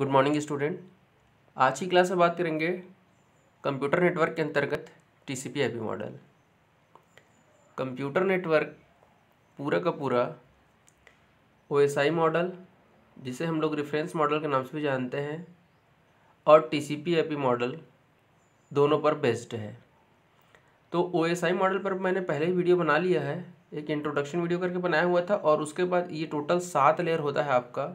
Good morning student. आज की class में बात करेंगे कंप्यूटर नेटवर्क के अंतर्गत TCP/IP मॉडल। कंप्यूटर नेटवर्क पूरा का पूरा OSI मॉडल, जिसे हम लोग रेफरेंस मॉडल के नाम से भी जानते हैं, और TCP/IP मॉडल दोनों पर बेस्ड है। तो OSI मॉडल पर मैंने पहले ही वीडियो बना लिया है, एक इंट्रोडक्शन वीडियो करके बनाया हुआ था, और उसके बाद ये टोटल 7 लेयर होता है आपका।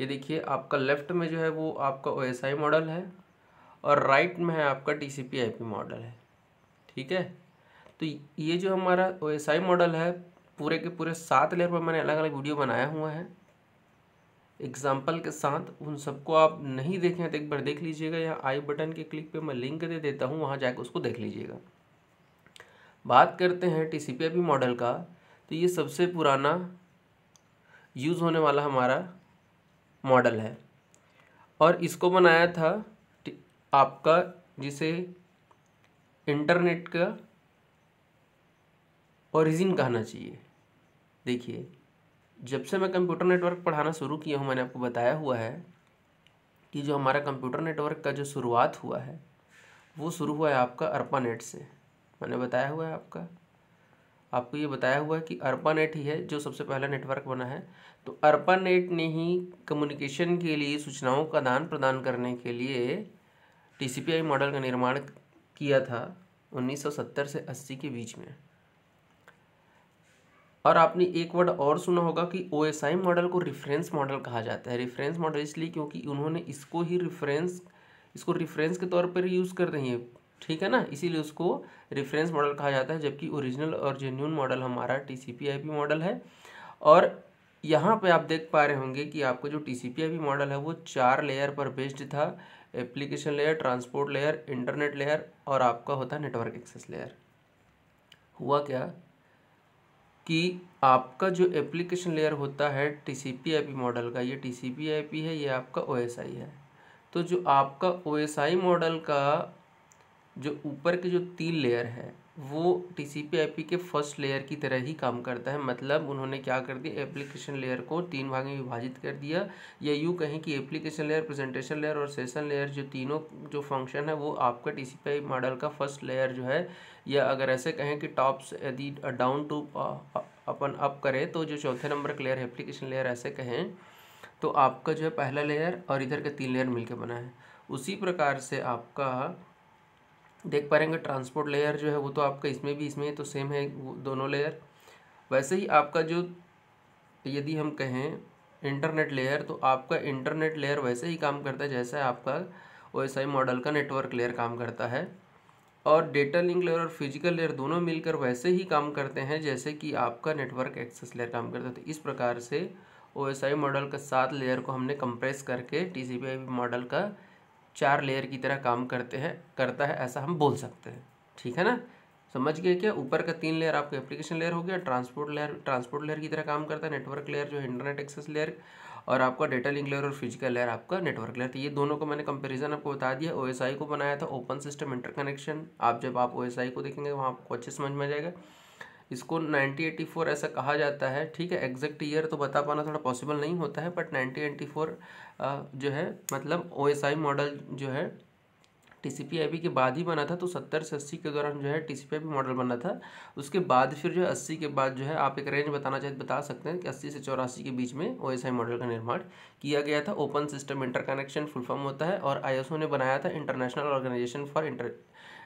ये देखिए, आपका लेफ़्ट में जो है वो आपका OSI मॉडल है और राइट में है आपका TCP/IP मॉडल है। ठीक है, तो ये जो हमारा OSI मॉडल है, पूरे के पूरे 7 लेयर पर मैंने अलग अलग वीडियो बनाया हुआ है एग्जाम्पल के साथ। उन सबको आप नहीं देखें तो एक बार देख लीजिएगा, या आई बटन के क्लिक पे मैं लिंक दे देता हूँ, वहाँ जाकर उसको देख लीजिएगा। बात करते हैं TCP/IP मॉडल का, तो ये सबसे पुराना यूज़ होने वाला हमारा मॉडल है, और इसको बनाया था आपका, जिसे इंटरनेट का ओरिजिन कहना चाहिए। देखिए, जब से मैं कंप्यूटर नेटवर्क पढ़ाना शुरू किया हूँ, मैंने आपको बताया हुआ है कि जो हमारा कंप्यूटर नेटवर्क का जो शुरुआत हुआ है वो शुरू हुआ है आपका ARPANET से। मैंने बताया हुआ है आपको ये बताया हुआ है कि ARPANET ही है जो सबसे पहला नेटवर्क बना है। तो ARPANET ने ही कम्युनिकेशन के लिए, सूचनाओं का आदान प्रदान करने के लिए TCP/IP मॉडल का निर्माण किया था 1970 से 80 के बीच में। और आपने एक वर्ड और सुना होगा कि OSI मॉडल को रेफरेंस मॉडल कहा जाता है। रेफरेंस मॉडल इसलिए क्योंकि उन्होंने इसको रेफरेंस के तौर पर यूज़ कर रही है, ठीक है ना, इसीलिए उसको रेफरेंस मॉडल कहा जाता है। जबकि ओरिजिनल और जेन्यून मॉडल हमारा TCP/IP मॉडल है। और यहाँ पे आप देख पा रहे होंगे कि आपको जो TCP/IP मॉडल है वो 4 लेयर पर बेस्ड था। Application layer, transport layer, internet layer, और आपका होता है नेटवर्क एक्सेस लेयर। हुआ क्या कि आपका जो एप्लीकेशन लेयर होता है TCP/IP मॉडल का, ये TCP/IP है, ये आपका OSI है। तो जो आपका OSI मॉडल का जो ऊपर के जो 3 लेयर है वो TCP/IP के फर्स्ट लेयर की तरह ही काम करता है। मतलब उन्होंने क्या कर दिया, एप्लीकेशन लेयर को 3 भाग में विभाजित कर दिया, या यूँ कहें कि एप्लीकेशन लेयर, प्रेजेंटेशन लेयर और सेशन लेयर, जो तीनों जो फंक्शन है वो आपका TCP/IP मॉडल का फर्स्ट लेयर जो है, या अगर ऐसे कहें कि टॉप से यदि डाउन टू अपन अप करें तो जो चौथे नंबर का लेयर एप्लीकेशन लेयर ऐसे कहें, तो आपका जो है पहला लेयर और इधर के 3 लेयर मिलकर बना है। उसी प्रकार से आपका देख पा रहे हैं ट्रांसपोर्ट लेयर जो है वो तो आपका इसमें तो सेम है दोनों लेयर। वैसे ही आपका जो यदि हम कहें इंटरनेट लेयर, तो आपका इंटरनेट लेयर वैसे ही काम करता है जैसा है आपका OSI मॉडल का नेटवर्क लेयर काम करता है। और डेटा लिंक लेयर और फिजिकल लेयर दोनों मिलकर वैसे ही काम करते हैं जैसे कि आपका नेटवर्क एक्सेस लेयर काम करता है। तो इस प्रकार से OSI मॉडल का 7 लेयर को हमने कंप्रेस करके TCP/IP मॉडल का 4 लेयर की तरह काम करता है ऐसा हम बोल सकते हैं। ठीक है ना, समझ गए क्या? ऊपर का 3 लेयर आपका एप्लीकेशन लेयर हो गया, ट्रांसपोर्ट लेयर की तरह काम करता है, नेटवर्क लेयर जो है इंटरनेट एक्सेस लेयर, और आपका डेटा लिंक लेयर और फिजिकल लेयर आपका नेटवर्क लेयर। तो ये दोनों को मैंने कंपेरिजन आपको बता दिया। OSI को बनाया था ओपन सिस्टम इंटरकनेक्शन। जब आप OSI को देखेंगे वहाँ आपको अच्छे समझ में आ जाएगा। इसको 1984 ऐसा कहा जाता है। ठीक है, एग्जैक्ट ईयर तो बता पाना थोड़ा पॉसिबल नहीं होता है, बट 1984 जो है, मतलब OSI मॉडल जो है TCP/IP के बाद ही बना था। तो 70 से 80 के दौरान जो है TCP/IP मॉडल बना था। उसके बाद फिर जो है 80 के बाद जो है, आप एक रेंज बताना चाहे बता सकते हैं कि 80 से 84 के बीच में OSI मॉडल का निर्माण किया गया था। Open system interconnection full form होता है, और ISO ने बनाया था, इंटरनेशनल ऑर्गेनाइजेशन फॉर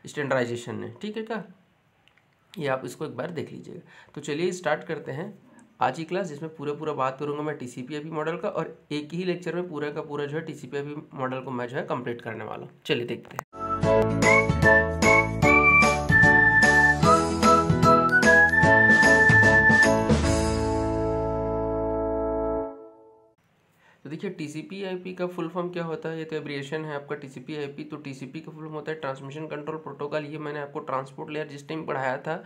स्टैंडर्डाइजेशन ने। ठीक है क्या, ये आप इसको एक बार देख लीजिएगा। तो चलिए स्टार्ट करते हैं आज की क्लास, जिसमें पूरा बात करूँगा मैं TCP/IP मॉडल का, और एक ही लेक्चर में पूरा का पूरा जो है TCP/IP मॉडल को मैं जो है कंप्लीट करने वाला हूँ। चलिए देखते हैं। तो देखिए, TCP/IP का फुल फॉर्म क्या होता है, ये तो एब्रिएशन है आपका TCP/IP। तो TCP का फुल फॉर्म होता है ट्रांसमिशन कंट्रोल प्रोटोकॉल। ये मैंने आपको ट्रांसपोर्ट लेयर जिस टाइम पढ़ाया था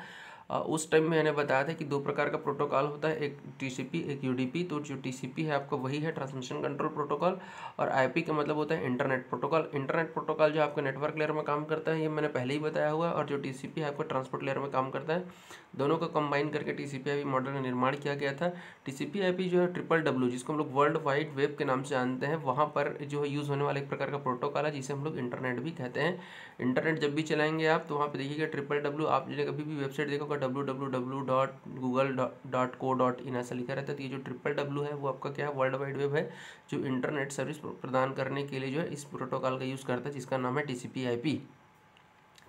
उस टाइम मैंने बताया था कि दो प्रकार का प्रोटोकॉल होता है, एक टीसीपी एक यूडीपी। तो जो टीसीपी है आपका वही है ट्रांसमिशन कंट्रोल प्रोटोकॉल, और आईपी का मतलब होता है इंटरनेट प्रोटोकॉल। इंटरनेट प्रोटोकॉल जो आपका नेटवर्क लेयर में काम करता है, ये मैंने पहले ही बताया हुआ है। और जो टीसीपी है आपका ट्रांसपोर्ट लेयर में काम करता है। दोनों को कंबाइन करके टीसीपी/आईपी मॉडल का निर्माण किया गया था। टीसीपी/आईपी जो है ट्रिपल W, जिसको हम लोग वर्ल्ड वाइड वेब के नाम से जानते हैं, वहाँ पर जो है यूज़ होने वाला एक प्रकार का प्रोटोकॉल है, जिसे हम लोग इंटरनेट भी कहते हैं। इंटरनेट जब भी चलाएंगे आप तो वहाँ पर देखिएगा ट्रिपल W। आप जो कभी भी वेबसाइट देखोगे www.google.co.in ऐसा लिखा रहता है। तो ये जो ट्रिपल W है वो आपका क्या है, वर्ल्ड वाइड वेब है, जो इंटरनेट सर्विस प्रदान करने के लिए जो है इस प्रोटोकॉल का यूज़ करता है, जिसका नाम है TCP/IP।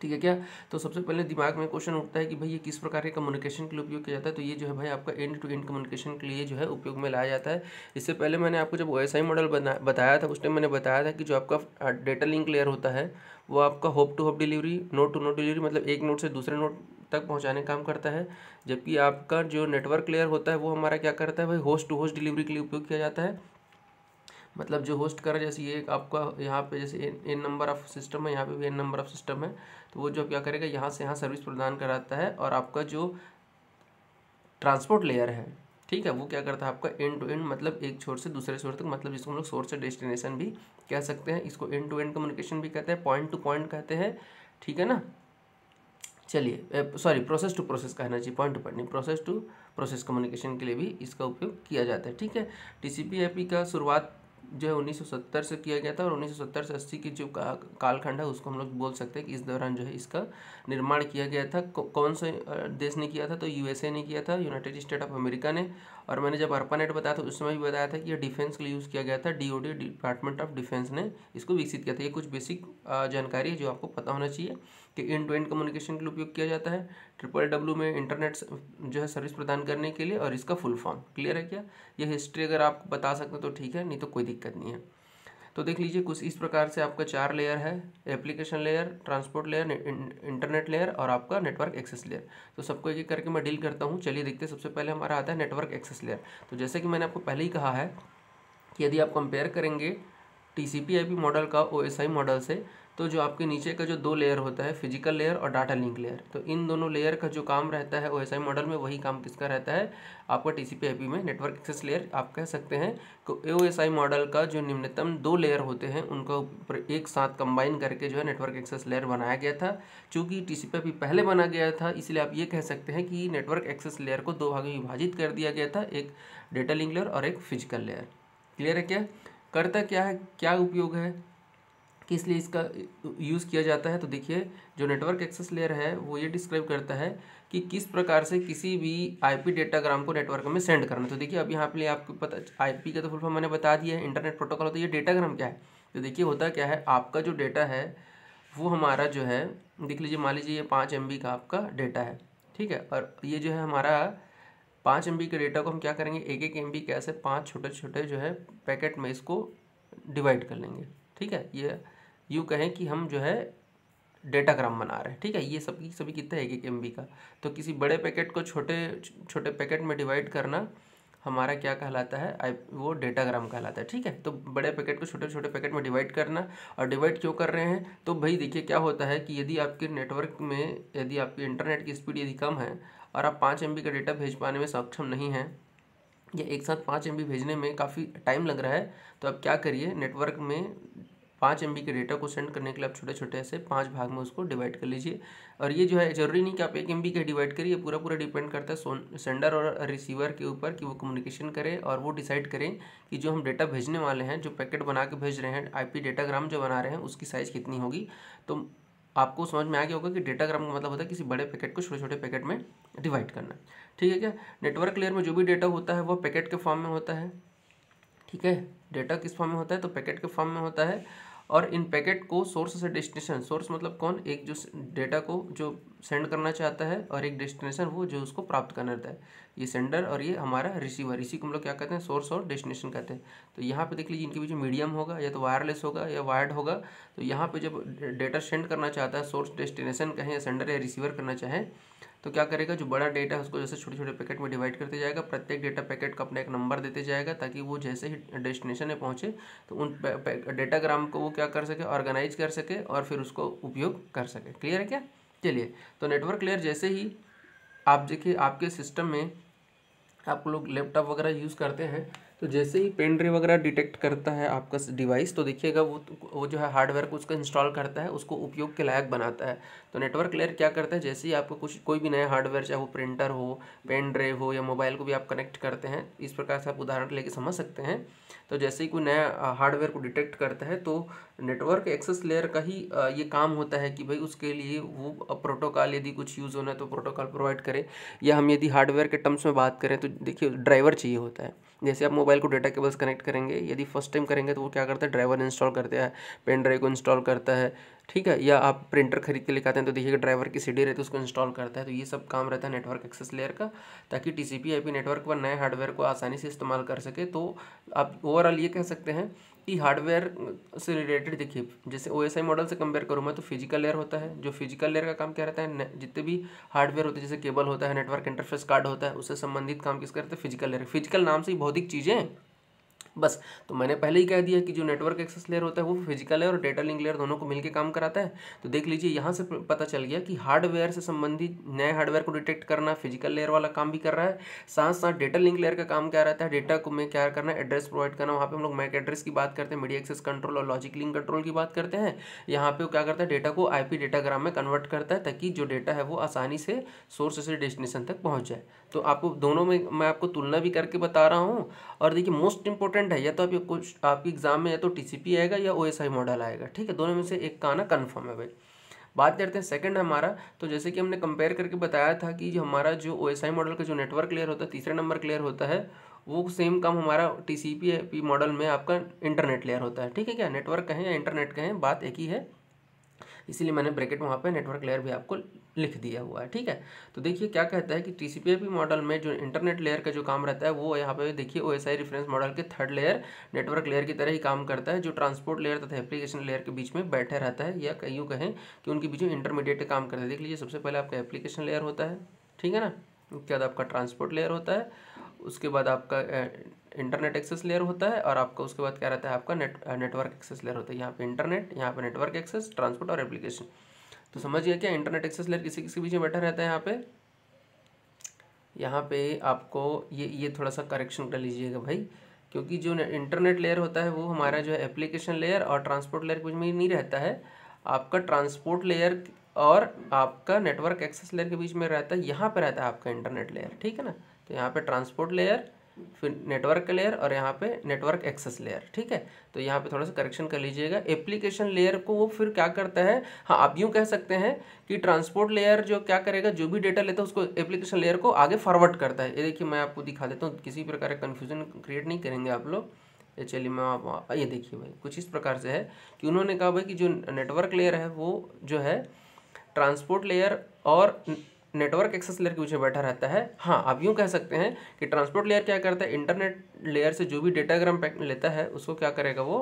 ठीक है क्या। तो सबसे पहले दिमाग में क्वेश्चन उठता है कि भाई ये किस प्रकार के कम्युनिकेशन के लिए उपयोग किया जाता है। तो ये जो है भाई आपका एंड टू एंड कम्युनिकेशन के लिए जो है उपयोग में लाया जाता है। इससे पहले मैंने आपको जब OSI मॉडल बताया था, उस टाइम मैंने बताया था कि जो आपका डेटा लिंक लेयर होता है वो आपका hop to hop delivery, node to node delivery, मतलब एक नोड से दूसरे नोड तक पहुंचाने का काम करता है। जबकि आपका जो नेटवर्क लेयर होता है वो हमारा क्या करता है भाई, होस्ट टू होस्ट डिलीवरी के लिए उपयोग किया जाता है। मतलब जो होस्ट कर, जैसे ये आपका यहाँ पे जैसे n नंबर ऑफ़ सिस्टम है, यहाँ पे भी n नंबर ऑफ़ सिस्टम है, तो वो जो क्या करेगा यहाँ से यहाँ सर्विस प्रदान कराता है। और आपका जो ट्रांसपोर्ट लेयर है, ठीक है, वो क्या करता है आपका एंड टू एंड, मतलब एक छोर से दूसरे छोर तक, मतलब जिसको हम लोग सोर्स से डेस्टिनेशन भी कह सकते हैं। इसको एंड टू एंड कम्युनिकेशन भी कहते हैं, पॉइंट टू पॉइंट कहते हैं, ठीक है ना। चलिए सॉरी, प्रोसेस टू प्रोसेस कहना चाहिए, पॉइंट टू पॉइंट नहीं, प्रोसेस टू प्रोसेस कम्युनिकेशन के लिए भी इसका उपयोग किया जाता है। ठीक है। TCP/IP का शुरुआत जो है 1970 से किया गया था, और 1970 से 80 की जो कालखंड है उसको हम लोग बोल सकते हैं कि इस दौरान जो है इसका निर्माण किया गया था। कौन से देश ने किया था, तो USA ने किया था, यूनाइटेड स्टेट ऑफ अमेरिका ने। और मैंने जब ARPANET बताया था उस समय भी बताया था कि यह डिफेंस के लिए यूज़ किया गया था। DOD डिपार्टमेंट ऑफ डिफेंस ने इसको विकसित किया था। ये कुछ बेसिक जानकारी है जो आपको पता होना चाहिए कि एंड टू एंड कम्युनिकेशन के लिए उपयोग किया जाता है। ट्रिपल W में इंटरनेट जो है सर्विस प्रदान करने के लिए, और इसका फुल फॉर्म क्लियर है क्या। यह हिस्ट्री अगर आप बता सकते हैं तो ठीक है, नहीं तो कोई दिक्कत नहीं है। तो देख लीजिए कुछ इस प्रकार से आपका चार लेयर है, application layer, transport layer, internet layer और आपका नेटवर्क एक्सेस लेयर। तो सबको एक एक करके मैं डील करता हूँ। चलिए देखते हैं। सबसे पहले हमारा आता है नेटवर्क एक्सेस लेयर। तो जैसे कि मैंने आपको पहले ही कहा है कि यदि आप कंपेयर करेंगे TCP/IP मॉडल का OSI मॉडल से, तो जो आपके नीचे का जो दो लेयर होता है, फिजिकल लेयर और डाटा लिंक लेयर, तो इन दोनों लेयर का जो काम रहता है OSI मॉडल में, वही काम किसका रहता है आपका TCP/IP में, नेटवर्क एक्सेस लेयर। आप कह सकते हैं कि OSI मॉडल का जो निम्नतम दो लेयर होते हैं उनका ऊपर एक साथ कंबाइन करके जो है नेटवर्क एक्सेस लेयर बनाया गया था। चूँकि TCP/IP पहले बना गया था, इसलिए आप ये कह सकते हैं कि नेटवर्क एक्सेस लेयर को दो भागों में विभाजित कर दिया गया था, एक डेटा लिंक लेयर और एक फिजिकल लेयर। क्लियर है क्या। करता क्या है, क्या उपयोग है, किस लिए इसका यूज़ किया जाता है। तो देखिए जो नेटवर्क एक्सेस लेयर है वो ये डिस्क्राइब करता है कि किस प्रकार से किसी भी आईपी डेटाग्राम को नेटवर्क में सेंड करना है। तो देखिए अब यहाँ पे आपको पता, आईपी का तो फुल फॉर्म मैंने बता दिया है, इंटरनेट प्रोटोकॉल होता है। ये डेटाग्राम क्या है, तो देखिए होता क्या है, आपका जो डेटा है वो हमारा जो है, देख लीजिए, मान लीजिए ये 5 MB का आपका डेटा है, ठीक है। और ये जो है हमारा 5 MB के डेटा को हम क्या करेंगे, एक एक MB कैसे 5 छोटे छोटे जो है पैकेट में इसको डिवाइड कर लेंगे, ठीक है। ये यूँ कहें कि हम जो है डेटाग्राम बना रहे हैं, ठीक है। ये सभी कितना है, 1 MB का। तो किसी बड़े पैकेट को छोटे छोटे पैकेट में डिवाइड करना हमारा क्या कहलाता है, वो डेटाग्राम कहलाता है, ठीक है। तो बड़े पैकेट को छोटे छोटे पैकेट में डिवाइड करना, और डिवाइड क्यों कर रहे हैं, तो भाई देखिए क्या होता है कि यदि आपके नेटवर्क में, यदि आपके इंटरनेट की स्पीड यदि कम है और आप 5 MB का डेटा भेज पाने में सक्षम नहीं हैं, या एक साथ 5 MB भेजने में काफ़ी टाइम लग रहा है, तो आप क्या करिए, नेटवर्क में 5 MB के डेटा को सेंड करने के लिए आप छोटे छोटे से 5 भाग में उसको डिवाइड कर लीजिए। और ये जो है ज़रूरी नहीं कि आप 1 MB के डिवाइड करिए, पूरा पूरा डिपेंड करता है सेंडर और रिसीवर के ऊपर कि वो कम्युनिकेशन करें और वो डिसाइड करें कि जो हम डेटा भेजने वाले हैं, जो पैकेट बना के भेज रहे हैं, IP डेटाग्राम जो बना रहे हैं, उसकी साइज़ कितनी होगी। तो आपको समझ में आ गया होगा कि डेटाग्राम का मतलब होता है किसी बड़े पैकेट को छोटे छोटे पैकेट में डिवाइड करना, ठीक है क्या। नेटवर्क लेयर में जो भी डेटा होता है वो पैकेट के फॉर्म में होता है, ठीक है। डेटा किस फॉर्म में होता है, तो पैकेट के फॉर्म में होता है। और इन पैकेट को सोर्स से डेस्टिनेशन, सोर्स मतलब कौन, एक जो डेटा को जो सेंड करना चाहता है, और एक डेस्टिनेशन वो जो उसको प्राप्त करना रहता है, ये सेंडर और ये हमारा रिसीवर। इसी को हम लोग क्या कहते हैं, सोर्स और डेस्टिनेशन कहते हैं। तो यहाँ पे देख लीजिए इनके बीच मीडियम होगा, या तो वायरलेस होगा या वायर्ड होगा। तो यहाँ पे जब डेटा सेंड करना चाहता है, सोर्स डेस्टिनेशन कहें या सेंडर या रिसीवर करना चाहें, तो क्या करेगा, जो बड़ा डेटा है उसको जैसे छोटे छोटे पैकेट में डिवाइड करते जाएगा, प्रत्येक डेटा पैकेट का अपना एक नंबर देते जाएगा, ताकि वो जैसे ही डेस्टिनेशन में पहुँचे तो उन डेटाग्राम को वो क्या कर सके, ऑर्गेनाइज कर सके और फिर उसको उपयोग कर सके। क्लियर है क्या। चलिए, तो नेटवर्क लेयर जैसे ही आप देखिए आपके सिस्टम में आप लोग लैपटॉप वगैरह यूज़ करते हैं तो जैसे ही पेन ड्राइव वगैरह डिटेक्ट करता है आपका डिवाइस तो देखिएगा वो जो है हार्डवेयर को उसका इंस्टॉल करता है, उसको उपयोग के लायक बनाता है। तो नेटवर्क लेयर क्या करता है, जैसे ही आपको कोई भी नया हार्डवेयर चाहे वो प्रिंटर हो, पेन ड्राइव हो या मोबाइल को भी आप कनेक्ट करते हैं, इस प्रकार से आप उदाहरण लेके समझ सकते हैं। तो जैसे ही कोई नया हार्डवेयर को डिटेक्ट करता है तो नेटवर्क एक्सेस लेयर का ही ये काम होता है कि भाई उसके लिए वो प्रोटोकॉल यदि कुछ यूज़ होना है तो प्रोटोकॉल प्रोवाइड करें, या हम यदि हार्डवेयर के टर्म्स में बात करें तो देखिए ड्राइवर चाहिए होता है। जैसे आप मोबाइल को डेटा केबल्स कनेक्ट करेंगे, यदि फर्स्ट टाइम करेंगे तो वो क्या करता है, ड्राइवर इंस्टॉल करता है, पेन ड्राइव को इंस्टॉल करता है, ठीक है। या आप प्रिंटर खरीद के लेकर आते हैं तो देखिएगा ड्राइवर की सीडी रहती है उसको इंस्टॉल करता है। तो ये सब काम रहता है नेटवर्क एक्सेस लेयर का, ताकि TCP/IP नेटवर्क पर नए हार्डवेयर को आसानी से इस्तेमाल कर सके। तो आप ओवरऑल ये कह सकते हैं कि हार्डवेयर से रिलेटेड देखिए जैसे OSI मॉडल से कंपेयर करूँ मैं तो फिजिकल लेयर होता है, जो फिजिकल लेयर का काम क्या रहता है, जितने भी हार्डवेयर होते हैं जैसे केबल होता है, नेटवर्क इंटरफेस कार्ड होता है, उससे संबंधित काम किस करते हैं, फिजिकल लेयर। फिजिकल नाम से ही भौतिक चीज़ें, बस। तो मैंने पहले ही कह दिया कि जो नेटवर्क एक्सेस लेयर होता है वो फिजिकल लेयर और डेटा लिंक लेयर दोनों को मिलकर काम कराता है। तो देख लीजिए यहाँ से पता चल गया कि हार्डवेयर से संबंधित नए हार्डवेयर को डिटेक्ट करना फिजिकल लेयर वाला काम भी कर रहा है, साथ साथ डेटा लिंक लेयर का काम क्या रहता है, डेटा को में क्या करना, एड्रेस प्रोवाइड करना। वहाँ पर हम लोग मैक एड्रेस की बात करते हैं, मीडिया एक्सेस कंट्रोल और लॉजिक लिंक कंट्रोल की बात करते हैं। यहाँ पर क्या करता है, डेटा को IP डेटाग्राम में कन्वर्ट करता है ताकि जो डेटा है वो आसानी से सोर्स से डेस्टिनेशन तक पहुँच जाए। तो आपको दोनों में मैं आपको तुलना भी करके बता रहा हूँ। और देखिए मोस्ट इंपॉर्टेंट है, या तो आपके एग्जाम में या तो TCP आएगा या OSI मॉडल आएगा, ठीक है, दोनों में से एक का आना कन्फर्म है भाई। बात करते हैं सेकंड हमारा, तो जैसे कि हमने कंपेयर करके बताया था कि जो हमारा जो OSI मॉडल का जो नेटवर्क लेयर होता है, तीसरे नंबर क्लियर होता है, वो सेम काम हमारा TCP/IP मॉडल में आपका इंटरनेट लेयर होता है, ठीक है। क्या नेटवर्क कहें या इंटरनेट कहें बात एक ही है, इसीलिए मैंने ब्रैकेट वहाँ पे नेटवर्क लेयर भी आपको लिख दिया हुआ है, ठीक है। तो देखिए क्या कहता है कि TCP/IP मॉडल में जो इंटरनेट लेयर का जो काम रहता है वो यहाँ पे देखिए OSI रेफरेंस मॉडल के थर्ड लेयर नेटवर्क लेयर की तरह ही काम करता है, जो ट्रांसपोर्ट लेयर तथा एप्लीकेशन लेयर के बीच में बैठे रहता है, या यूँ कहें कि उनके बीच में इंटरमीडिएट काम करता है। देख लीजिए सबसे पहले आपका एप्लीकेशन लेयर होता है, ठीक है ना, उसके बाद आपका ट्रांसपोर्ट लेयर होता है, उसके बाद आपका इंटरनेट एक्सेस लेयर होता है, और आपका उसके बाद क्या रहता है आपका नेटवर्क एक्सेस लेयर होता है। यहाँ पे इंटरनेट, यहाँ पे नेटवर्क एक्सेस, ट्रांसपोर्ट और एप्लीकेशन। तो समझिए क्या इंटरनेट एक्सेस लेयर किसी किसी बीच में बैठा रहता है। यहाँ पे आपको ये थोड़ा सा करेक्शन कर लीजिएगा भाई, क्योंकि जो इंटरनेट लेयर होता है वो हमारा जो है एप्लीकेशन लेयर और ट्रांसपोर्ट लेयर के बीच में नहीं रहता है, आपका ट्रांसपोर्ट लेयर और आपका नेटवर्क एक्सेस लेयर के बीच में रहता है। यहाँ पर रहता है आपका इंटरनेट लेयर, ठीक है ना। तो यहाँ पर ट्रांसपोर्ट लेयर, फिर नेटवर्क लेयर और यहाँ पे नेटवर्क एक्सेस लेयर, ठीक है। तो यहाँ पे थोड़ा सा करेक्शन कर लीजिएगा। एप्लीकेशन लेयर को वो फिर क्या करता है, हाँ आप यूँ कह सकते हैं कि ट्रांसपोर्ट लेयर जो क्या करेगा, जो भी डेटा लेता है उसको एप्लीकेशन लेयर को आगे फॉरवर्ड करता है। ये देखिए मैं आपको दिखा देता हूँ, किसी प्रकार का कन्फ्यूजन क्रिएट नहीं करेंगे आप लोग। चलिए मैं ये देखिए भाई कुछ इस प्रकार से है कि उन्होंने कहा भाई कि जो नेटवर्क लेयर है वो जो है ट्रांसपोर्ट लेयर और नेटवर्क एक्सेस लेयर के पीछे बैठा रहता है। हाँ आप यूँ कह सकते हैं कि ट्रांसपोर्ट लेयर क्या करता है, इंटरनेट लेयर से जो भी डेटाग्राम पैक लेता है उसको क्या करेगा वो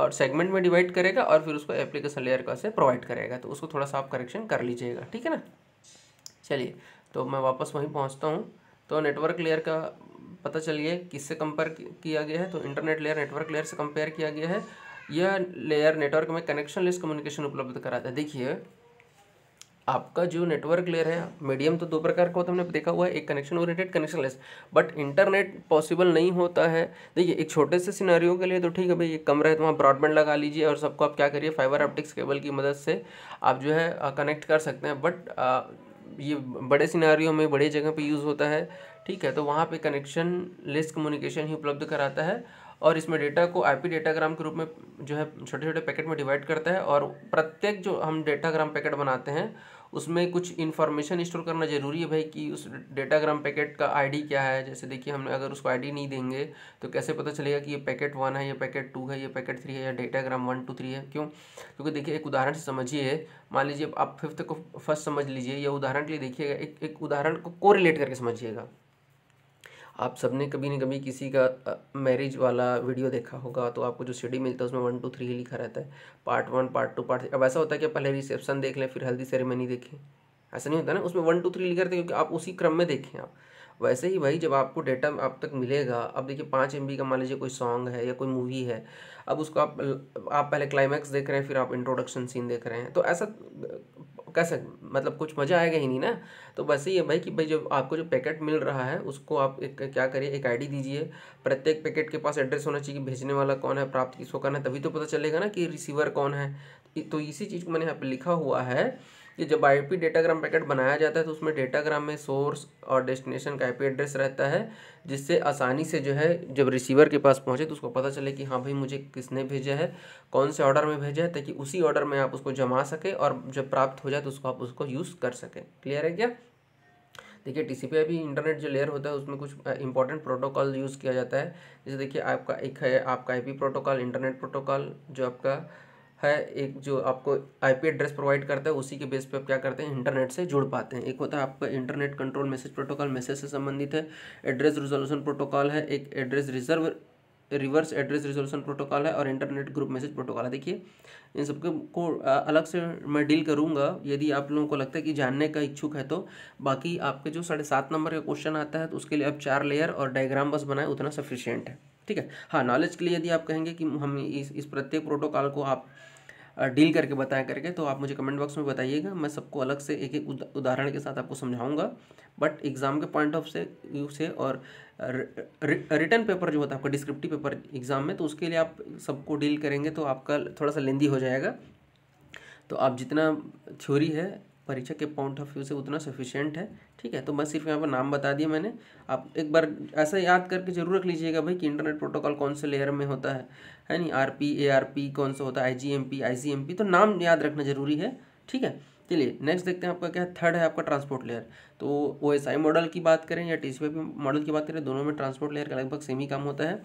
और सेगमेंट में डिवाइड करेगा और फिर उसको एप्लीकेशन लेयर का से प्रोवाइड करेगा। तो उसको थोड़ा सा आप करेक्शन कर लीजिएगा, ठीक है ना। चलिए तो मैं वापस वहीं पहुँचता हूँ। तो नेटवर्क लेयर का पता चलिए किससे कंपेयर किया गया है, तो इंटरनेट लेयर नेटवर्क लेयर से कंपेयर किया गया है। यह लेयर नेटवर्क में कनेक्शन लेस कम्युनिकेशन उपलब्ध कराता है। देखिए आपका जो नेटवर्क लेयर है मीडियम तो दो प्रकार का होता है, हमने देखा हुआ है, एक connection oriented, connection less. But internet possible नहीं होता है। देखिए एक छोटे से सिनेरियो के लिए तो ठीक है भाई, ये कम रहे तो वहाँ ब्रॉडबैंड लगा लीजिए और सबको आप क्या करिए फाइबर ऑप्टिक्स केबल की मदद से आप जो है कनेक्ट कर सकते हैं। बट ये बड़े सिनेरियो में बड़े जगह पर यूज़ होता है, ठीक है। तो वहाँ पर कनेक्शन लेस कम्युनिकेशन ही उपलब्ध कराता है और इसमें डेटा को IP डेटाग्राम के रूप में जो है छोटे छोटे पैकेट में डिवाइड करता है और प्रत्येक जो हम डेटाग्राम पैकेट बनाते हैं उसमें कुछ इन्फॉर्मेशन स्टोर करना ज़रूरी है भाई कि उस डेटाग्राम पैकेट का ID क्या है। जैसे देखिए हमने अगर उसको ID नहीं देंगे तो कैसे पता चलेगा कि ये पैकेट 1 है, ये पैकेट 2 है, ये पैकेट 3 है, या डेटाग्राम 1, 2, 3 है। क्यों? क्योंकि देखिए एक उदाहरण से समझिए, मान लीजिए आप 5th को फर्स्ट समझ लीजिए, या उदाहरण के लिए देखिएगा एक उदाहरण को कोरिलेट करके समझिएगा। आप सबने कभी न कभी किसी का मैरिज वाला वीडियो देखा होगा तो आपको जो CD मिलता है उसमें 1, 2, 3 ही लिखा रहता है, पार्ट 1, पार्ट 2, पार्ट 3। अब ऐसा होता है कि पहले रिसेप्शन देख लें फिर हल्दी सेरेमनी देखें, ऐसा नहीं होता ना। उसमें 1, 2, 3 लिखा रहता है क्योंकि आप उसी क्रम में देखें। आप वैसे ही भाई जब आपको डेटा आप तक मिलेगा, अब देखिए 5 MB का मान लीजिए कोई सॉन्ग है या कोई मूवी है, अब उसको आप पहले क्लाइमैक्स देख रहे हैं, फिर आप इंट्रोडक्शन सीन देख रहे हैं, तो ऐसा कैसे मतलब कुछ मज़ा आएगा ही नहीं ना। तो वैसे ही है भाई कि भाई जब आपको जो पैकेट मिल रहा है उसको आप एक क्या करिए, एक आईडी दीजिए, प्रत्येक पैकेट के पास एड्रेस होना चाहिए, भेजने वाला कौन है, प्राप्त किसको करना है, तभी तो पता चलेगा ना कि रिसीवर कौन है। तो इसी चीज़ को मैंने यहाँ पर लिखा हुआ है कि जब आईपी डेटाग्राम पैकेट बनाया जाता है तो उसमें डेटाग्राम में सोर्स और डेस्टिनेशन का आईपी एड्रेस रहता है, जिससे आसानी से जो है जब रिसीवर के पास पहुंचे तो उसको पता चले कि हाँ भाई मुझे किसने भेजा है, कौन से ऑर्डर में भेजा है, ताकि उसी ऑर्डर में आप उसको जमा सके और जब प्राप्त हो जाए तो उसको आप उसको यूज़ कर सकें। क्लियर है क्या? देखिए TCP/IP इंटरनेट जो लेयर होता है उसमें कुछ इंपॉर्टेंट प्रोटोकॉल यूज़ किया जाता है, जैसे देखिए आपका एक है आपका IP प्रोटोकॉल, इंटरनेट प्रोटोकॉल जो आपका है, एक जो आपको IP एड्रेस प्रोवाइड करता है उसी के बेस पर आप क्या करते हैं इंटरनेट से जुड़ पाते हैं। एक होता है आपका internet control message protocol, message से संबंधित है, एड्रेस रिजोल्यूशन प्रोटोकॉल है, एक address reserve reverse address resolution protocol है और इंटरनेट ग्रुप मैसेज प्रोटोकॉल है। देखिए इन सब को अलग से मैं डील करूंगा, यदि आप लोगों को लगता है कि जानने का इच्छुक है तो। बाकी आपके जो 7.5 नंबर का क्वेश्चन आता है तो उसके लिए आप 4 लेयर और डायग्राम बस बनाए, उतना सफिशियंट है। ठीक है, हाँ नॉलेज के लिए यदि आप कहेंगे कि हम इस प्रत्येक प्रोटोकॉल को आप डील करके बताएं करके, तो आप मुझे कमेंट बॉक्स में बताइएगा, मैं सबको अलग से एक एक उदाहरण के साथ आपको समझाऊंगा। बट एग्ज़ाम के पॉइंट ऑफ व्यू से और रिटर्न पेपर जो होता है आपका डिस्क्रिप्टिव पेपर एग्ज़ाम में, तो उसके लिए आप सबको डील करेंगे तो आपका थोड़ा सा लेंदी हो जाएगा। तो आप जितना थ्योरी है परीक्षा के पॉइंट ऑफ व्यू से उतना सफिशिएंट है। ठीक है, तो मैं सिर्फ यहाँ पर नाम बता दिया मैंने, आप एक बार ऐसा याद करके जरूर रख लीजिएगा भाई कि इंटरनेट प्रोटोकॉल कौन से लेयर में होता है नहीं, आरपी एआरपी कौन सा होता है, आईजीएमपी आईसीएमपी, तो नाम याद रखना जरूरी है। ठीक है, चलिए नेक्स्ट देखते हैं आपका क्या है, थर्ड है आपका ट्रांसपोर्ट लेयर। तो ओएसआई मॉडल की बात करें या TCP/IP मॉडल की बात करें, दोनों में ट्रांसपोर्ट लेयर का लगभग सेम ही काम होता है।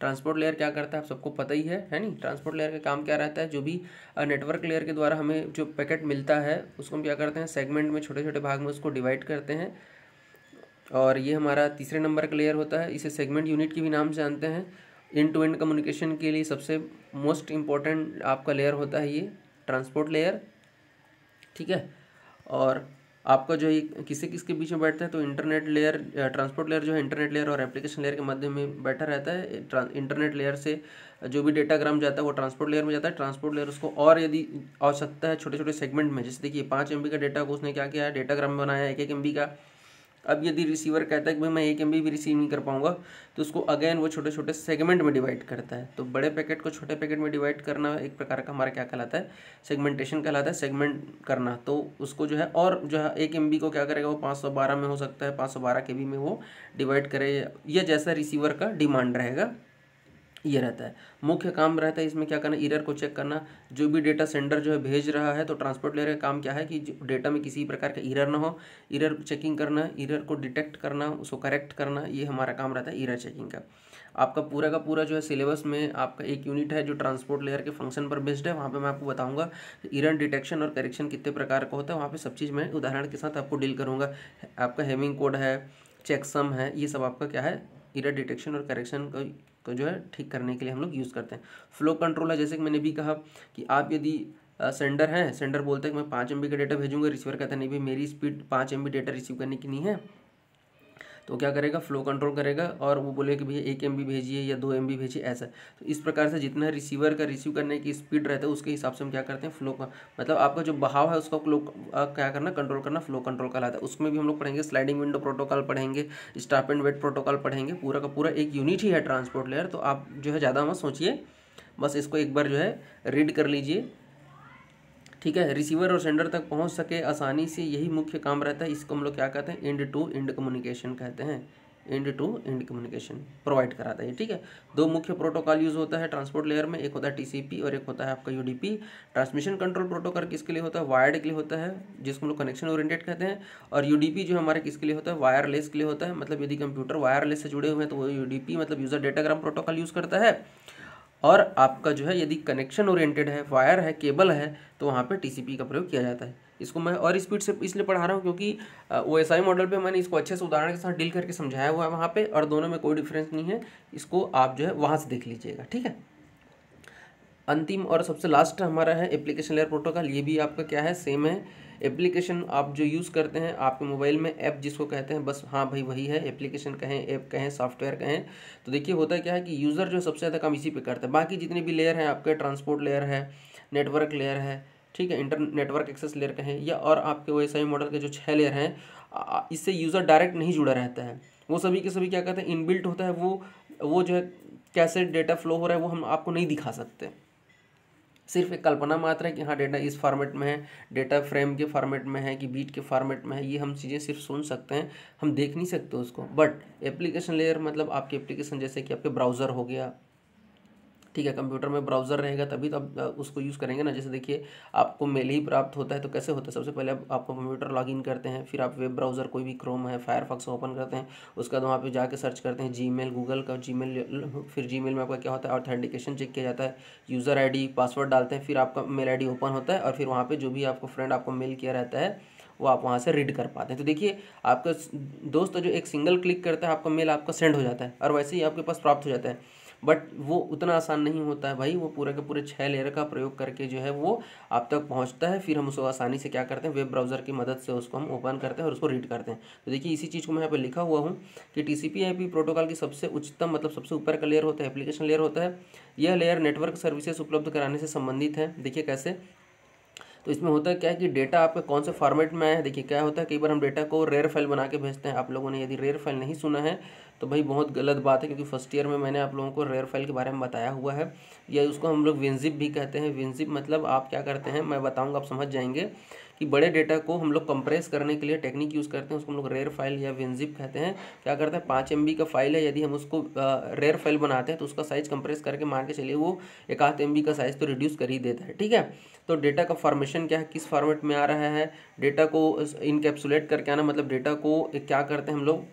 ट्रांसपोर्ट लेयर क्या करता है आप सबको पता ही है नहीं। ट्रांसपोर्ट लेयर का काम क्या रहता है, जो भी नेटवर्क लेयर के द्वारा हमें जो पैकेट मिलता है उसको हम क्या करते हैं सेगमेंट में छोटे छोटे भाग में उसको डिवाइड करते हैं, और ये हमारा तीसरे नंबर का लेयर होता है, इसे सेगमेंट यूनिट के भी नाम से जानते हैं। एंड टू एंड कम्युनिकेशन के लिए सबसे मोस्ट इम्पॉर्टेंट आपका लेयर होता है ये ट्रांसपोर्ट लेयर। ठीक है, और आपका जो ये किससे किसके बीच में बैठता है तो इंटरनेट लेयर ट्रांसपोर्ट लेयर जो है इंटरनेट लेयर और एप्लीकेशन लेयर के मध्य में बैठा रहता है। इंटरनेट लेयर से जो भी डेटाग्राम जाता है वो ट्रांसपोर्ट लेयर में जाता है, ट्रांसपोर्ट लेयर उसको और यदि आवश्यकता है छोटे छोटे सेगमेंट में, जैसे देखिए 5 MB का डेटा को उसने क्या किया है डेटाग्राम बनाया 1 MB का। अब यदि रिसीवर कहता है कि भाई मैं 1 MB भी रिसीव नहीं कर पाऊंगा तो उसको अगेन वो छोटे छोटे सेगमेंट में डिवाइड करता है। तो बड़े पैकेट को छोटे पैकेट में डिवाइड करना एक प्रकार का हमारा क्या कहलाता है सेगमेंटेशन कहलाता है, सेगमेंट करना। तो उसको जो है और जो है 1 MB को क्या करेगा वो 512 में हो सकता है, 512 KB में वो डिवाइड करेगा, यह जैसा रिसीवर का डिमांड रहेगा ये रहता है। मुख्य काम रहता है इसमें क्या करना, एरर को चेक करना, जो भी डेटा सेंडर जो है भेज रहा है। तो ट्रांसपोर्ट लेयर का काम क्या है कि डेटा में किसी प्रकार का एरर ना हो, एरर चेकिंग करना, एरर को डिटेक्ट करना, उसको करेक्ट करना, ये हमारा काम रहता है एरर चेकिंग का। आपका पूरा का पूरा जो है सिलेबस में आपका एक यूनिट है जो ट्रांसपोर्ट लेयर के फंक्शन पर बेस्ड है, वहाँ पर मैं आपको बताऊँगा एरर डिटेक्शन और करेक्शन कितने प्रकार का होता है, वहाँ पर सब चीज़ मैं उदाहरण के साथ आपको डील करूँगा। आपका हेमिंग कोड है, चेकसम है, ये सब आपका क्या है एरर डिटेक्शन और करेक्शन को जो है ठीक करने के लिए हम लोग यूज़ करते हैं। फ्लो कंट्रोल है, जैसे कि मैंने भी कहा कि आप यदि सेंडर हैं, सेंडर बोलते हैं कि मैं 5 MB का डेटा भेजूंगा, रिसीवर कहता है नहीं भाई मेरी स्पीड 5 MB डेटा रिसीव करने की नहीं है, तो क्या करेगा फ्लो कंट्रोल करेगा और वो बोलेगा कि भैया 1 MB भेजिए या 2 MB भेजिए ऐसा। तो इस प्रकार से जितना रिसीवर का रिसीव करने की स्पीड रहता है उसके हिसाब से हम क्या करते हैं फ्लो का मतलब आपका जो बहाव है उसका क्या करना कंट्रोल करना, फ्लो कंट्रोल कहलाता है। उसमें भी हम लोग पढ़ेंगे स्लाइडिंग विंडो प्रोटोकॉल पढ़ेंगे, स्टॉप एंड वेट प्रोटोकॉल पढ़ेंगे, पूरा का पूरा एक यूनिट ही है ट्रांसपोर्ट लेयर। तो आप जो है ज़्यादा मत सोचिए, बस इसको एक बार जो है रीड कर लीजिए। ठीक है, रिसीवर और सेंडर तक पहुंच सके आसानी से यही मुख्य काम रहता है, इसको हम लोग क्या कहते हैं एंड टू एंड कम्युनिकेशन कहते हैं, end to end communication provide कराता है। ठीक है, 2 मुख्य प्रोटोकॉल यूज़ होता है ट्रांसपोर्ट लेयर में, एक होता है TCP और एक होता है आपका UDP। ट्रांसमिशन कंट्रोल प्रोटोकॉल किसके लिए होता है वायर्ड के लिए होता है, जिसको हम लोग कनेक्शन ओरिएंटेड कहते हैं, और UDP जो हमारे किसके लिए होता है वायरलेस के लिए होता है, मतलब यदि कंप्यूटर वायरलेस से जुड़े हुए हैं तो वो UDP मतलब यूज़र डेटाग्राम प्रोटोकॉल यूज़ करता है। और आपका जो है यदि कनेक्शन ओरिएंटेड है, वायर है, केबल है, तो वहाँ पे TCP का प्रयोग किया जाता है। इसको मैं और स्पीड से इसलिए पढ़ा रहा हूँ क्योंकि OSI मॉडल पे मैंने इसको अच्छे से उदाहरण के साथ डील करके समझाया हुआ है वहाँ पे, और दोनों में कोई डिफरेंस नहीं है, इसको आप जो है वहाँ से देख लीजिएगा। ठीक है, अंतिम और सबसे लास्ट हमारा है एप्लीकेशन लेयर प्रोटोकॉल, ये भी आपका क्या है सेम है एप्लीकेशन आप जो यूज़ करते हैं आपके मोबाइल में, ऐप जिसको कहते हैं, बस हाँ भाई वही है, एप्लीकेशन कहें, ऐप कहें, सॉफ्टवेयर कहें। तो देखिए होता क्या है कि यूज़र जो सबसे ज़्यादा काम इसी पे करता है। बाकी जितने भी लेयर हैं आपके, ट्रांसपोर्ट लेयर है, नेटवर्क लेयर है, ठीक है, इंटरनेट नेटवर्क एक्सेस लेयर कहें, या और आपके ओएसआई मॉडल के जो 6 लेयर हैं, इससे यूज़र डायरेक्ट नहीं जुड़ा रहता है। वो सभी के सभी क्या कहते हैं इनबिल्ट होता है, वो जो है कैसे डेटा फ्लो हो रहा है वो हम आपको नहीं दिखा सकते, सिर्फ एक कल्पना मात्र है कि हाँ डेटा इस फॉर्मेट में है, डेटा फ्रेम के फॉर्मेट में है कि बीट के फॉर्मेट में है, ये हम चीज़ें सिर्फ सुन सकते हैं, हम देख नहीं सकते उसको। बट एप्लीकेशन लेयर मतलब आपके एप्लीकेशन, जैसे कि आपके ब्राउज़र हो गया, ठीक है, कंप्यूटर में ब्राउज़र रहेगा तभी तो आप उसको यूज़ करेंगे ना। जैसे देखिए आपको मेल ही प्राप्त होता है तो कैसे होता है, सबसे पहले आप कंप्यूटर लॉगिन करते हैं, फिर आप वेब ब्राउज़र कोई भी क्रोम है, फायरफॉक्स ओपन करते हैं, उसके बाद वहाँ पे जाके सर्च करते हैं जीमेल, गूगल का जीमेल, फिर जीमेल में आपका क्या होता है ऑथेंटिकेशन चेक किया जाता है, यूज़र ID पासवर्ड डालते हैं, फिर आपका मेल ID ओपन होता है और फिर वहाँ पर जो भी आपको फ्रेंड आपको मेल किया रहता है वो आप वहाँ से रीड कर पाते हैं। तो देखिए आपका दोस्त जो एक सिंगल क्लिक करता है आपका मेल आपका सेंड हो जाता है और वैसे ही आपके पास प्राप्त हो जाता है, बट वो उतना आसान नहीं होता है भाई, वो पूरे के पूरे 6 लेयर का प्रयोग करके जो है वो आप तक पहुंचता है। फिर हम उसको आसानी से क्या करते हैं वेब ब्राउज़र की मदद से उसको हम ओपन करते हैं और उसको रीड करते हैं। तो देखिए इसी चीज़ को मैं यहाँ पे लिखा हुआ हूँ कि TCP/IP प्रोटोकॉल की सबसे उच्चतम मतलब सबसे ऊपर का लेयर होता है एप्लीकेशन लेयर होता है। यह लेयर नेटवर्क सर्विसेज उपलब्ध कराने से संबंधित है। देखिए कैसे, तो इसमें होता है क्या है कि डेटा आपका कौन से फॉर्मेट में आया है। देखिए क्या होता है, कई बार हम डेटा को रेयर फाइल बना के भेजते हैं। आप लोगों ने यदि रेयर फाइल नहीं सुना है तो भाई बहुत गलत बात है, क्योंकि फर्स्ट ईयर में मैंने आप लोगों को रेयर फाइल के बारे में बताया हुआ है, या उसको हम लोग विनजिप भी कहते हैं। विनजिप मतलब आप क्या करते हैं, मैं बताऊँगा आप समझ जाएंगे कि बड़े डेटा को हम लोग कंप्रेस करने के लिए टेक्निक यूज़ करते हैं, उसको हम लोग रेयर फाइल या विनजिप कहते हैं। क्या करते हैं, 5 MB का फाइल है, यदि हम उसको रेयर फाइल बनाते हैं तो उसका साइज़ कंप्रेस करके मान के चलिए वो 1/8 MB का साइज़ तो रिड्यूस कर ही देता है, ठीक है। तो डेटा का फॉर्मेशन क्या है, किस फॉर्मेट में आ रहा है, डेटा को इनकैप्सुलेट करके आना, मतलब डेटा को क्या करते हैं हम लोग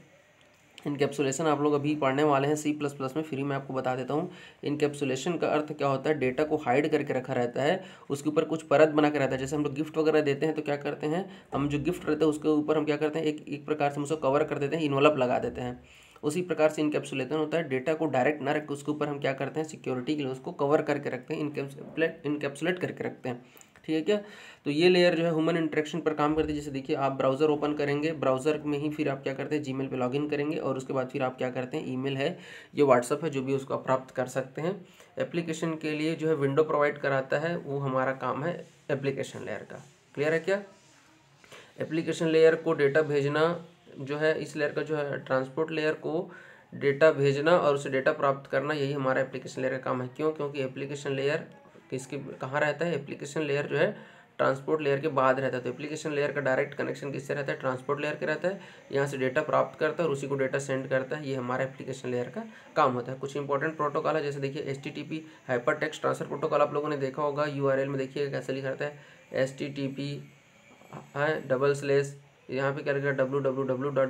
इनकैप्सुलेशन, आप लोग अभी पढ़ने वाले हैं C++ में, फ्री में आपको बता देता हूँ। इनकैप्सुलेशन का अर्थ क्या होता है, डेटा को हाइड करके रखा रहता है, उसके ऊपर कुछ परत बना के रहता है। जैसे हम लोग गिफ्ट वगैरह देते हैं तो क्या करते हैं, हम जो गिफ्ट रहता है उसके ऊपर हम क्या करते हैं एक प्रकार से हम उसको कवर कर देते हैं, इनवलप लगा देते हैं। उसी प्रकार से इनकैप्सुलेशन होता है, डेटा को डायरेक्ट ना रख, उसके ऊपर हम क्या करते हैं सिक्योरिटी के लिए उसको कवर करके रखते हैं, इनकैप्सुलेट करके रखते हैं, ठीक है क्या। तो ये लेयर जो है ह्यूमन इंटरेक्शन पर काम करती है। जैसे देखिए आप ब्राउज़र ओपन करेंगे, ब्राउज़र में ही फिर आप क्या करते हैं जीमेल पे लॉगिन करेंगे और उसके बाद फिर आप क्या करते हैं ईमेल है या व्हाट्सअप है जो भी उसको आप प्राप्त कर सकते हैं। एप्लीकेशन के लिए जो है विंडो प्रोवाइड कराता है, वो हमारा काम है एप्लीकेशन लेयर का। क्लियर है क्या। एप्लीकेशन लेयर को डेटा भेजना जो है, इस लेयर का जो है ट्रांसपोर्ट लेयर को डेटा भेजना और उसे डेटा प्राप्त करना, यही हमारा एप्लीकेशन लेयर का काम है। क्यों, क्योंकि एप्लीकेशन लेयर किसके कहाँ रहता है, एप्लीकेशन लेयर जो है ट्रांसपोर्ट लेयर के बाद रहता है। तो एप्लीकेशन लेयर का डायरेक्ट कनेक्शन किससे रहता है, ट्रांसपोर्ट लेयर के रहता है, यहाँ से डेटा प्राप्त करता है और उसी को डेटा सेंड करता है। ये हमारा एप्लीकेशन लेयर का काम होता है। कुछ इंपॉर्टेंट प्रोटोकॉल है, जैसे देखिए HTTP हाइपरटेक्स्ट ट्रांसफर प्रोटोकॉल आप लोगों ने देखा होगा। URL में देखिए कैसे लिखा रहता है HTTP / यहाँ पे क्या लिखा है www.google.co.in।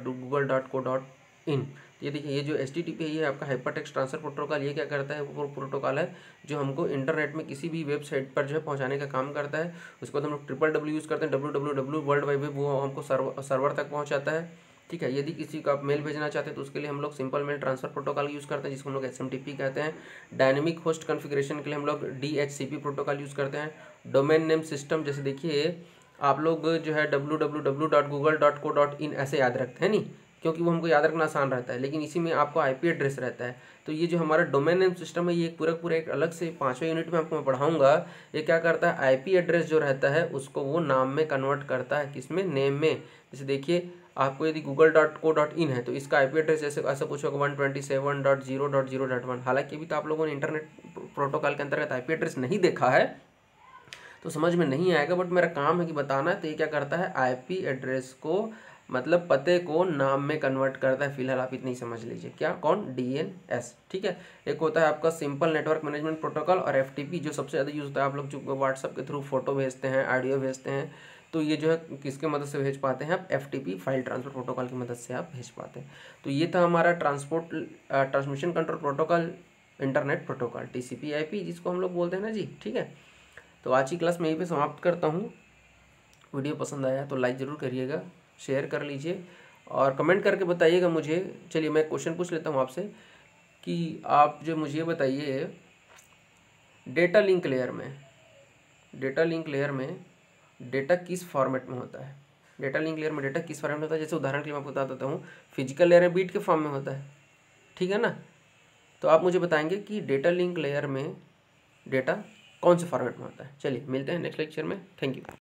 ये देखिए ये जो HTTP है ये आपका हाइपरटेक्स्ट ट्रांसफर प्रोटोकॉल, ये क्या करता है वो प्रोटोकॉल है जो हमको इंटरनेट में किसी भी वेबसाइट पर जो है पहुंचाने का काम करता है। उसके बाद हम लोग TTW यूज़ करते हैं, www वर्ल्ड वाइड वेब, वो हमको सर्वर तक पहुंचाता है, ठीक है। यदि किसी को आप मेल भेजना चाहते हैं तो उसके लिए हम लोग simple mail transfer protocol use करते हैं, जिसको हम लोग SMTP कहते हैं। डायनेमिक होस्ट कॉन्फ़िगरेशन के लिए हम लोग DHCP प्रोटोकॉल यूज़ करते हैं। डोमेन नेम सिस्टम, जैसे देखिए आप लोग जो है www.google.co.in ऐसे याद रखते हैं नहीं, क्योंकि वो हमको याद रखना आसान रहता है, लेकिन इसी में आपको IP एड्रेस रहता है। तो ये जो हमारा डोमेन नेम सिस्टम है ये पूरा एक अलग से 5वें यूनिट में आपको मैं पढ़ाऊंगा। ये क्या करता है IP एड्रेस जो रहता है उसको वो नाम में कन्वर्ट करता है, किसमें, नेम में। जैसे देखिए आपको यदि google.co.in है तो इसका IP एड्रेस जैसे ऐसा कुछ होगा 127.0.0.1। हालाँकि अभी तो आप लोगों ने इंटरनेट प्रोटोकॉल के अंतर्गत IP एड्रेस नहीं देखा है तो समझ में नहीं आएगा, बट मेरा काम है कि बताना। तो ये क्या करता है IP एड्रेस को मतलब पते को नाम में कन्वर्ट करता है। फिलहाल आप इतनी समझ लीजिए, क्या कौन, DNS, ठीक है। एक होता है आपका सिंपल नेटवर्क मैनेजमेंट प्रोटोकॉल और FTP जो सबसे ज़्यादा यूज़ होता है। आप लोग जो व्हाट्सअप के थ्रू फोटो भेजते हैं, ऑडियो भेजते हैं, तो ये जो है किसके मदद से भेज पाते हैं आप, FTP फाइल ट्रांसफर प्रोटोकॉल की मदद से आप भेज पाते हैं। तो ये था हमारा transmission control protocol, internet protocol TCP/IP जिसको हम लोग बोलते हैं ना जी, ठीक है। तो आज की क्लास में यहीं पे समाप्त करता हूँ। वीडियो पसंद आया तो लाइक ज़रूर करिएगा, शेयर कर लीजिए और कमेंट करके बताइएगा मुझे। चलिए मैं क्वेश्चन पूछ लेता हूँ आपसे कि आप जो मुझे बताइए डेटा लिंक लेयर में डेटा किस फॉर्मेट में होता है, डेटा लिंक लेयर में डेटा किस फॉर्मेट में होता है। जैसे उदाहरण के लिए मैं आपको बता देता हूँ, फिजिकल लेयर में बीट के फॉर्म में होता है, ठीक है ना। तो आप मुझे बताएंगे कि डेटा लिंक लेयर में डेटा कौन से फॉर्मेट में होता है। चलिए मिलते हैं नेक्स्ट लेक्चर में, थैंक यू।